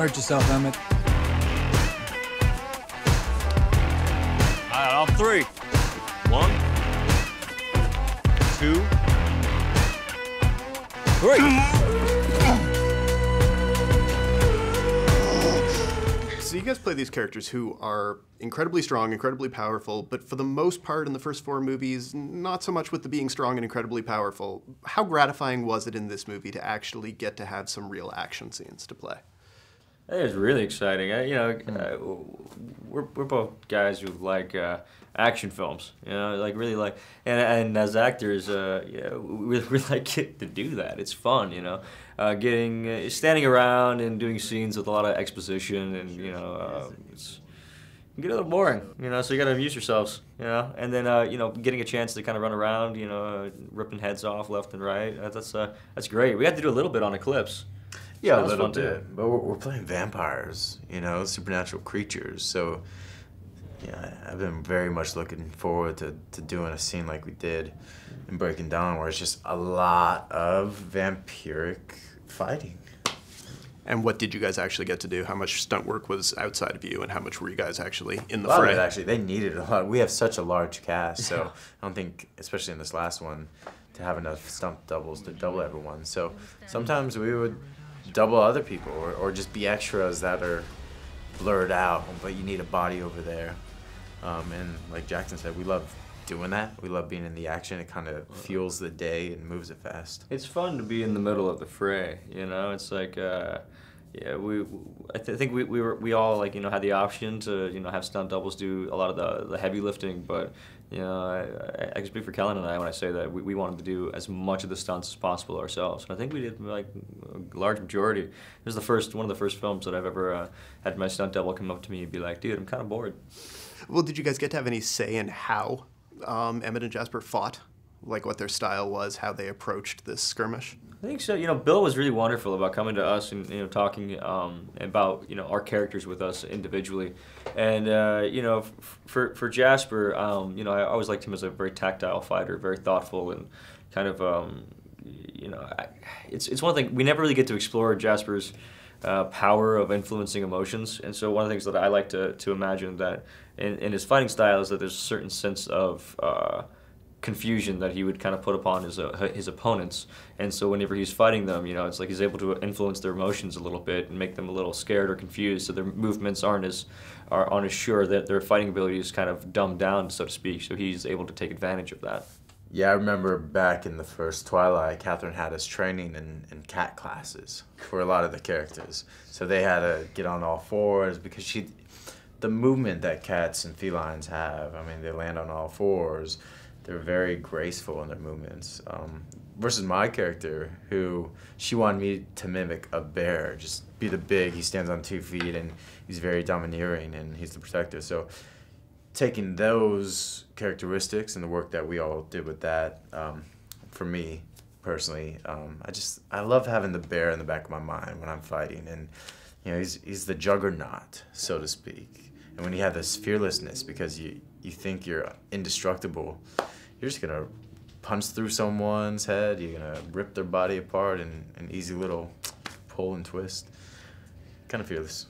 hurt yourself, Emmett. All right, on three. 1, 2, 3. So you guys play these characters who are incredibly strong, incredibly powerful, but for the most part in the first four movies, not so much with the being strong and incredibly powerful. How gratifying was it in this movie to actually get to have some real action scenes to play? It was really exciting. We're both guys who like action films. You know, like really like, and as actors, we like it to do that. It's fun, you know, standing around and doing scenes with a lot of exposition, and you know, it's, it can get a little boring. You know, so you gotta amuse yourselves. You know, and then you know, getting a chance to kind of run around, you know, ripping heads off left and right. That's great. We had to do a little bit on Eclipse. Yeah, so a little bit, but we're playing vampires, you know, supernatural creatures. So, yeah, I've been very much looking forward to doing a scene like we did in Breaking Dawn, where it's just a lot of vampiric fighting. And what did you guys actually get to do? How much stunt work was outside of you, and how much were you guys actually in the fray? A lot of it, actually. They needed a lot. We have such a large cast, so I don't think, especially in this last one, to have enough stunt doubles to double everyone. So sometimes we would double other people, or just be extras that are blurred out, but you need a body over there. And like Jackson said, we love doing that. We love being in the action. It kind of fuels the day and moves it fast. It's fun to be in the middle of the fray, you know? It's like, yeah, I think we all, like, you know, had the option to, you know, have stunt doubles do a lot of the heavy lifting, but, you know, I can speak for Kellen and I when I say that we wanted to do as much of the stunts as possible ourselves, and I think we did, like, a large majority. It was the first, one of the first films that I've ever had my stunt double come up to me and be like, dude, I'm kind of bored. Well, did you guys get to have any say in how Emmett and Jasper fought? Like what their style was, how they approached this skirmish? I think so. You know, Bill was really wonderful about coming to us and, you know, talking about, you know, our characters with us individually. And, you know, for Jasper, you know, I always liked him as a very tactile fighter, very thoughtful and kind of, you know, it's one thing, we never really get to explore Jasper's power of influencing emotions. And so one of the things that I like to imagine that in his fighting style is that there's a certain sense of confusion that he would kind of put upon his opponents, and so whenever he's fighting them, you know, it's like he's able to influence their emotions a little bit and make them a little scared or confused, so their movements aren't as sure, that their fighting ability is kind of dumbed down, so to speak. So he's able to take advantage of that. Yeah, I remember back in the first Twilight, Katherine had us training in cat classes for a lot of the characters. So they had to get on all fours because the movement that cats and felines have. I mean, they land on all fours. They're very graceful in their movements. Versus my character, who she wanted me to mimic a bear, just be the big, he stands on 2 feet and he's very domineering and he's the protector. So taking those characteristics and the work that we all did with that, for me personally, I love having the bear in the back of my mind when I'm fighting, and you know, he's the juggernaut, so to speak. And when you have this fearlessness because you think you're indestructible, you're just gonna punch through someone's head, you're gonna rip their body apart in an easy little pull and twist. Kind of fearless.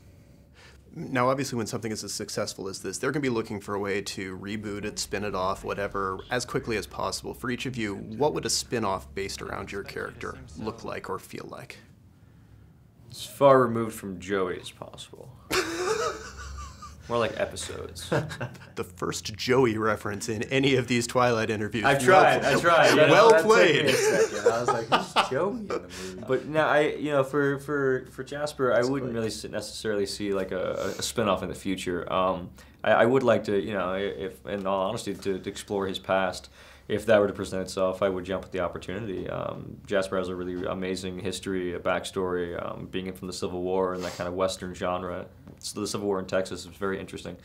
Now, obviously, when something is as successful as this, they're gonna be looking for a way to reboot it, spin it off, whatever, as quickly as possible. For each of you, what would a spin-off based around your character look like or feel like? As far removed from Joey as possible. More like episodes. The first Joey reference in any of these Twilight interviews. I tried. Well played. I was like, who's Joey in the movie? But now, you know, for Jasper, I wouldn't really necessarily see like a spinoff in the future. I would like to, you know, if in all honesty, to explore his past. If that were to present itself, I would jump at the opportunity. Jasper has a really amazing history, a backstory, being in from the Civil War and that kind of Western genre. So the Civil War in Texas was very interesting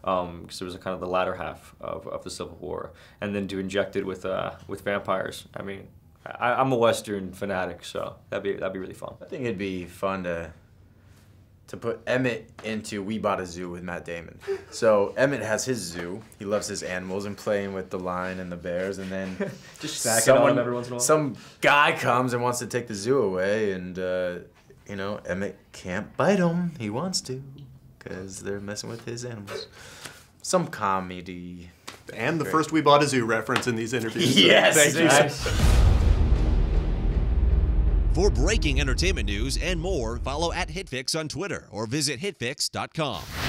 because it was kind of the latter half of the Civil War. And then to inject it with vampires. I mean, I'm a Western fanatic, so that'd be really fun. I think it'd be fun to put Emmett into We Bought a Zoo with Matt Damon. So Emmett has his zoo. He loves his animals and playing with the lion and the bears, and then just someone, every once in a while, some guy comes and wants to take the zoo away, and you know, Emmett can't bite him. He wants to, because they're messing with his animals. Some comedy. And the first We Bought a Zoo reference in these interviews. Yes! Thank you. Nice. For breaking entertainment news and more, follow @HitFix on Twitter or visit hitfix.com.